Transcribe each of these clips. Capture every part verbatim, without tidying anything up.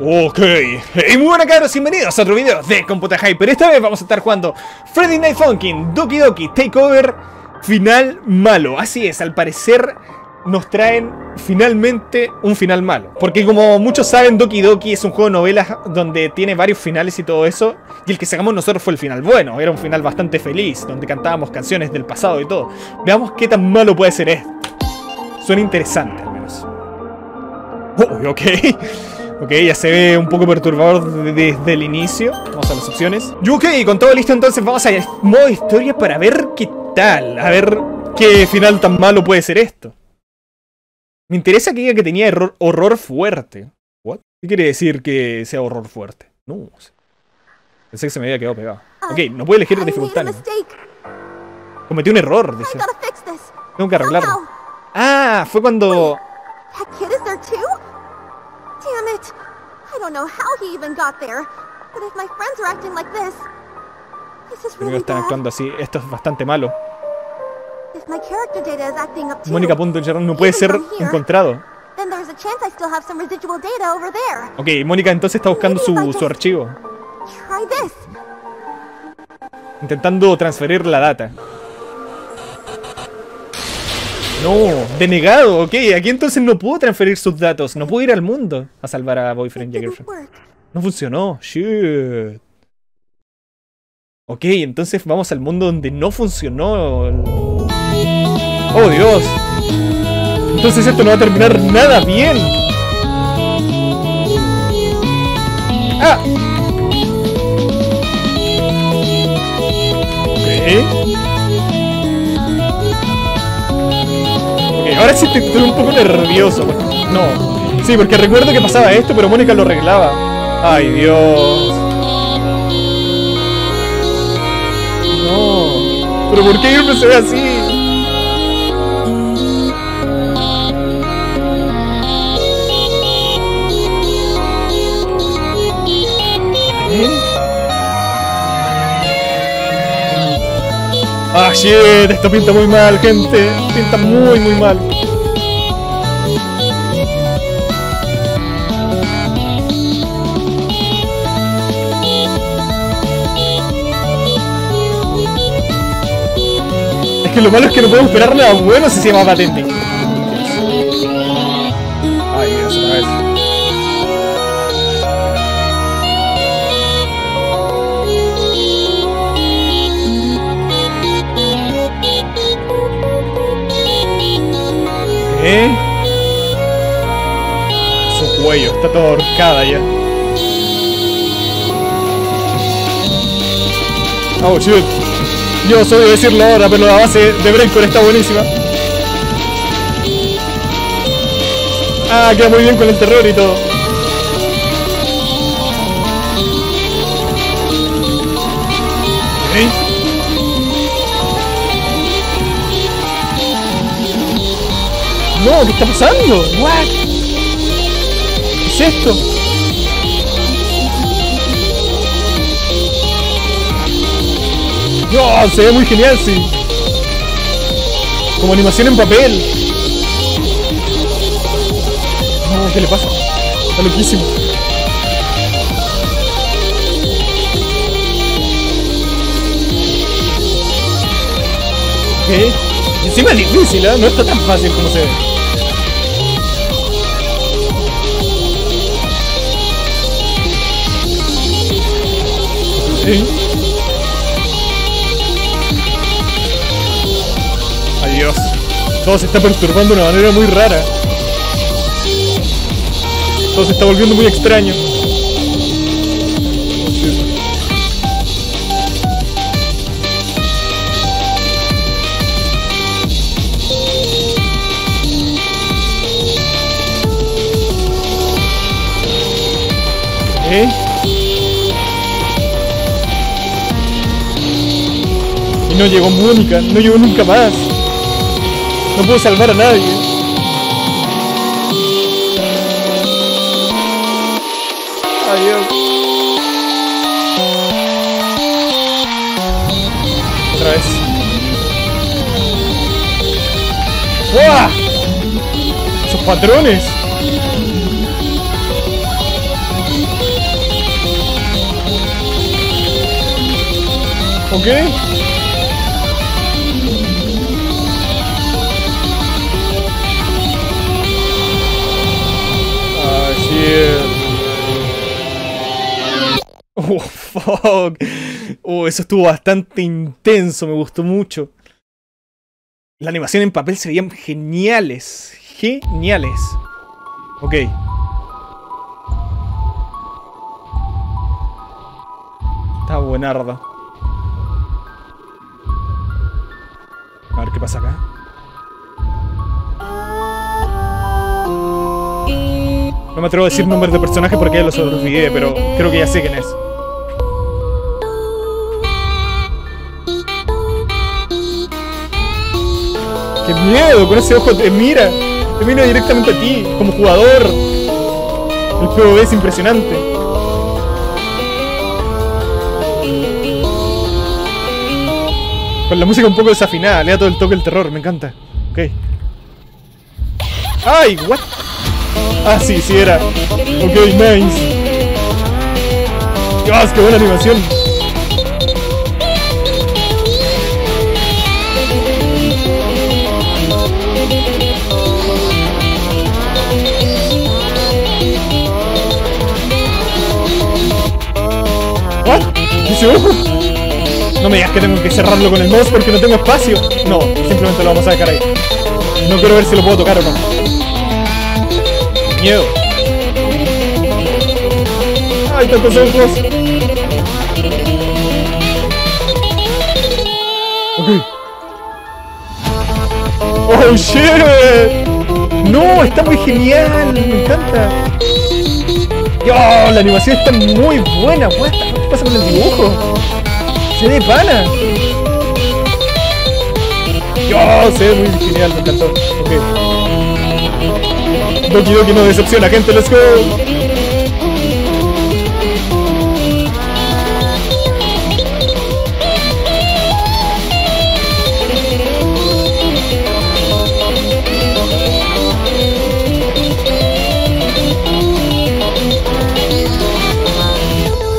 Ok, hey, muy buenas cabros, bienvenidos a otro video de CompotaHyper. Esta vez vamos a estar jugando Friday Night Funkin' Doki Doki Takeover Final Malo. Así es, al parecer nos traen finalmente un final malo, porque como muchos saben, Doki Doki es un juego de novelas donde tiene varios finales y todo eso, y el que sacamos nosotros fue el final bueno. Era un final bastante feliz, donde cantábamos canciones del pasado y todo. Veamos qué tan malo puede ser esto. Suena interesante al menos. Oh, ok. Ok, ya se ve un poco perturbador desde el inicio. Vamos a las opciones. Ok, con todo listo entonces vamos a modo historia para ver qué tal. A ver qué final tan malo puede ser esto. Me interesa que diga que tenía error, horror fuerte. What? ¿Qué quiere decir que sea horror fuerte? No sé. Pensé que se me había quedado pegado. Ok, no puedo elegir dificultad. Cometí un error, dice. Tengo que arreglarlo. Ah, fue cuando... Damn it! I don't know how he even got there, but if my friends are acting like this, this is really bad. Esto es bastante malo. If my character data is acting up too, Mónica punto no puede ser encontrado. Then there's a chance I still have some residual data over there. Okay, Mónica entonces está buscando su su archivo. Try this. Intentando transferir la data. No, denegado, ok, aquí entonces no puedo transferir sus datos, no puedo ir al mundo a salvar a Boyfriend y Girlfriend. No funcionó, shit. Ok, entonces vamos al mundo donde no funcionó. Oh Dios. Entonces esto no va a terminar nada bien. Ah. Ok. Ahora sí estoy un poco nervioso. No. Sí, porque recuerdo que pasaba esto, pero Mónica lo arreglaba. Ay, Dios. No. ¿Pero por qué siempre se ve así? ¿Eh? Ah, shit. Esto pinta muy mal, gente. Pinta muy, muy mal. Que lo malo es que no podemos esperar nada bueno si se llama patente. Ay, Dios, otra vez. ¿Eh? Su cuello está toda ahorcada ya. Oh, shoot. Yo soy de decirlo ahora, pero la base de Breakcore está buenísima. Ah, queda muy bien con el terror y todo. ¿Eh? No, ¿qué está pasando? What? ¿Qué es esto? ¡Oh! Se ve muy genial, sí. Como animación en papel. No, ¿qué le pasa? Está loquísimo. ¿Qué? Encima es difícil, ¿eh? No está tan fácil como se ve. ¿Sí? Dios, todo se está perturbando de una manera muy rara. Todo se está volviendo muy extraño. ¿Eh? Y no llegó Mónica, no llegó nunca más. No puedo salvar a nadie. Adiós. Otra vez. ¡Guau! ¡Esos patrones! qué? Así es. Oh, fuck. Oh, eso estuvo bastante intenso, me gustó mucho. La animación en papel se veían geniales. Geniales. Ok. Está buenarda. A ver qué pasa acá. No me atrevo a decir nombres de personajes porque ya los olvidé, pero creo que ya sé quién es. ¡Qué miedo! Con ese ojo te mira. Te mira directamente a ti, como jugador. El juego es impresionante. Con la música un poco desafinada, le da todo el toque del terror, me encanta. Ok. ¡Ay! ¿What? Ah, sí, sí era. Ok, nice. ¡Dios, qué buena animación! ¿What? ¿Qué se ve? No me digas que tengo que cerrarlo con el mouse porque no tengo espacio. No, simplemente lo vamos a dejar ahí. No quiero ver si lo puedo tocar o no. Miedo. Ay, tantos ojos. Ok. Oh, shit. No, está muy genial. Me encanta. Oh, la animación está muy buena. What? ¿Qué pasa con el dibujo? ¡Se ve de pana! ¡Dios! Se ve muy genial, me encantó. Ok. Doki Doki no decepciona, gente, let's go.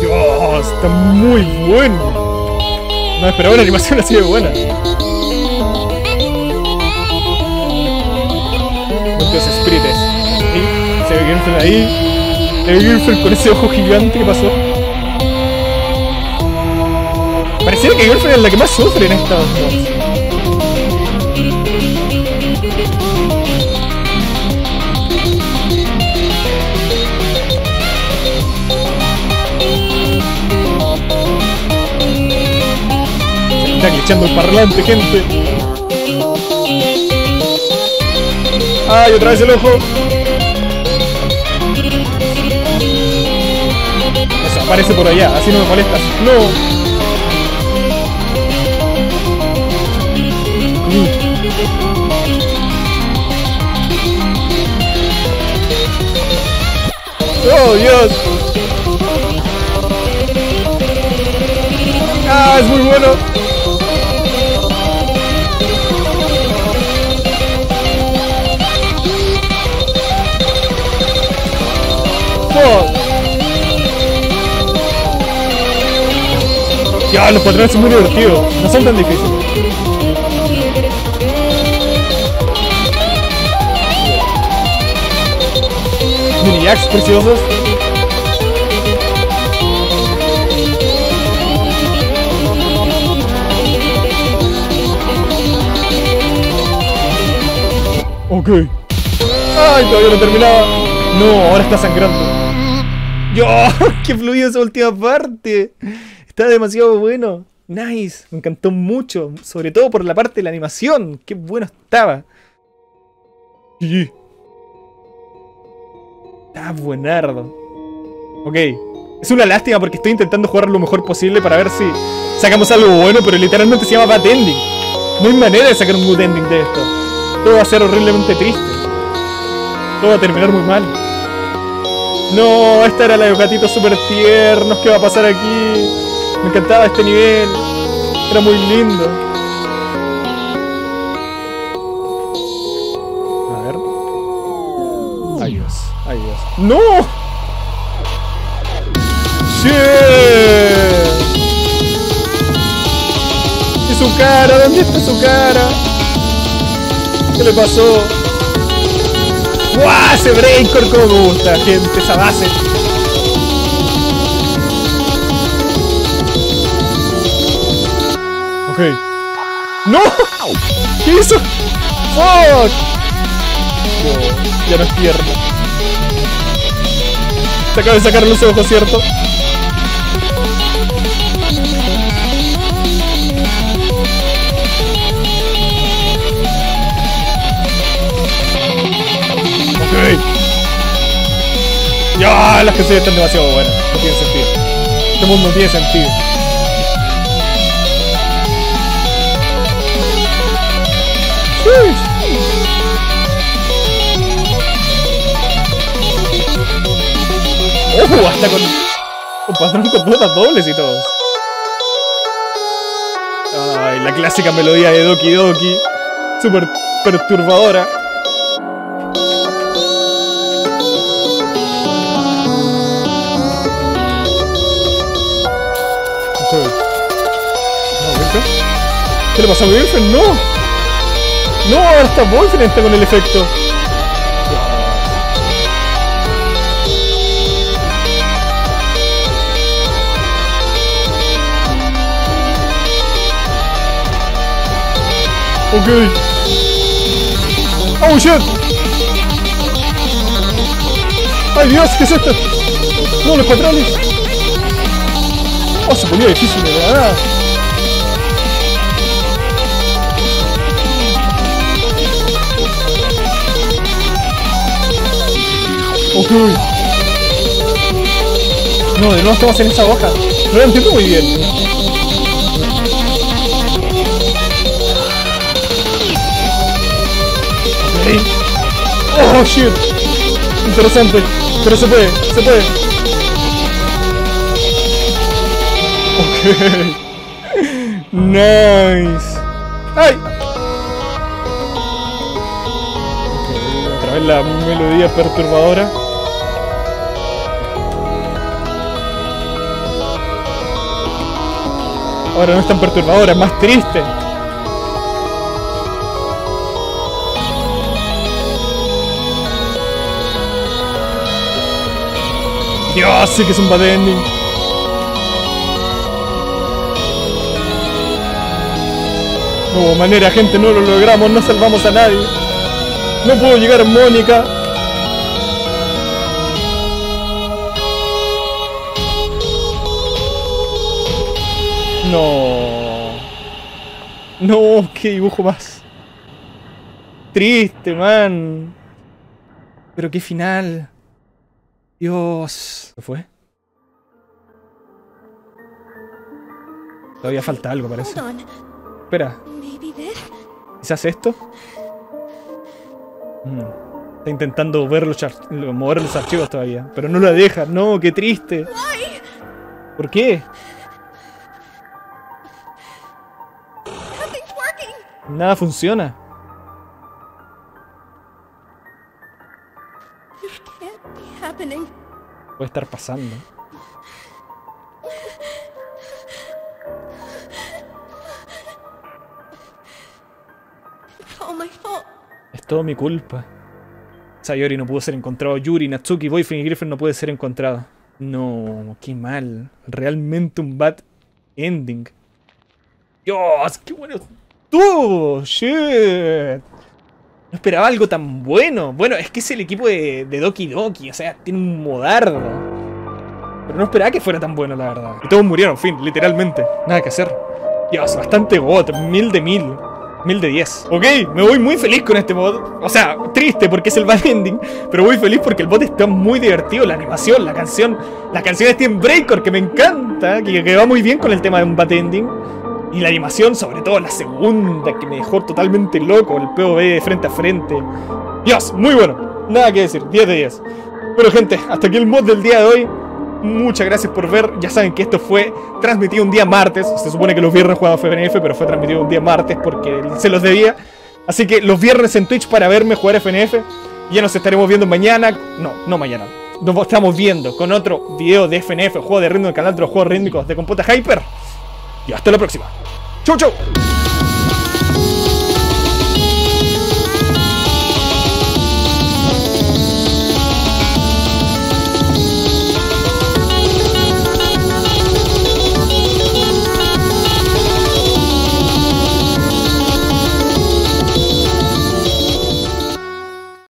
¡Dios! Está muy bueno. No esperaba una animación así de buena. Con los sprites. ¿Sí? Se ve Girlfriend ahí. Se ve Girlfriend con ese ojo gigante que pasó. Pareciera que Girlfriend es la que más sufre en esta. Está glitchando el parlante, gente. Ay, otra vez el ojo. Eso, aparece por allá, así no me molestas. No. Oh, Dios. Ah, es muy bueno. Ya, los patrones son muy divertidos, no son tan difíciles. Mini jacks preciosos. Ok. Ay, todavía no terminaba. No, ahora está sangrando. ¡Oh! ¡Qué fluido esa última parte! Está demasiado bueno. Nice. Me encantó mucho. Sobre todo por la parte de la animación. ¡Qué bueno estaba! G G. Está buenardo. Ok. Es una lástima porque estoy intentando jugar lo mejor posible para ver si sacamos algo bueno, pero literalmente se llama bad ending. No hay manera de sacar un good ending de esto. Todo va a ser horriblemente triste. Todo va a terminar muy mal. No, esta era la de los gatitos super tiernos. ¿Qué va a pasar aquí? Me encantaba este nivel. Era muy lindo. A ver. Ay, Dios. Ay, Dios. ¡No! ¡Shit! su cara? ¿Dónde está su cara? ¿Qué le pasó? ¡Guau! Ese Breakcore, como me gusta, gente, esa base. Ok. ¡No! ¿Qué hizo? ¡Fuck! No, ya no es tierno. Se acaba de sacar los ojos, ¿cierto? Ya, las canciones están demasiado buenas, no tiene sentido. Este mundo no tiene sentido. ¡Uh! Hasta con... un patrón con botas dobles y todo. Ay, la clásica melodía de Doki Doki. Súper perturbadora. ¿Qué le pasa a Boyfriend? ¡No! ¡No! Ahora está Boyfriend, está con el efecto. Ok. ¡Oh, shit! ¡Ay, Dios! ¿Qué es esto? ¡No, los patrones! ¡Oh, se ponía difícil, de verdad! Ok. No, de nuevo estamos en esa hoja. No lo entiendo muy bien. Okay. Oh, shit. Interesante. Pero se puede, se puede. Ok. Nice. ¡Ay! Okay, otra vez la melodía perturbadora. Ahora no es tan perturbadora, es más triste. Dios, sí que es un bad ending. No hubo manera, gente, no lo logramos, no salvamos a nadie. No pudo llegar Mónica. No. No, qué dibujo más triste, man. Pero qué final. Dios. ¿Qué fue? Todavía falta algo, parece. Espera. ¿Quizás esto? Mm. Está intentando ver los mover los archivos todavía. Pero no la deja. No, qué triste. ¿Por qué? Nada funciona. Puede estar pasando. Es todo mi culpa. Sayori no pudo ser encontrado. Yuri, Natsuki, Boyfriend y Griffin no puede ser encontrado. No, qué mal. Realmente un bad ending. Dios, qué bueno. ¡Tú! ¡Shit! No esperaba algo tan bueno. Bueno, es que es el equipo de, de Doki Doki. O sea, tiene un modardo. Pero no esperaba que fuera tan bueno, la verdad. Y todos murieron, fin, literalmente. Nada que hacer. Dios, bastante bot. Mil de mil. Mil de diez. Ok, me voy muy feliz con este mod. O sea, triste porque es el bad ending. Pero muy feliz porque el bot está muy divertido. La animación, la canción. Las canciones Steam Breaker, que me encanta. Que, que va muy bien con el tema de un bad ending. Y la animación, sobre todo la segunda, que me dejó totalmente loco, el P O V de frente a frente. Dios, muy bueno. Nada que decir, diez de diez. Bueno, gente, hasta aquí el mod del día de hoy. Muchas gracias por ver. Ya saben que esto fue transmitido un día martes. Se supone que los viernes jugaba F N F, pero fue transmitido un día martes porque se los debía. Así que los viernes en Twitch para verme jugar F N F. Ya nos estaremos viendo mañana. No, no mañana. Nos estamos viendo con otro video de F N F, juego de ritmo del canal de los juegos rítmicos de Compota Hyper. Y hasta la próxima. ¡Chau, chau!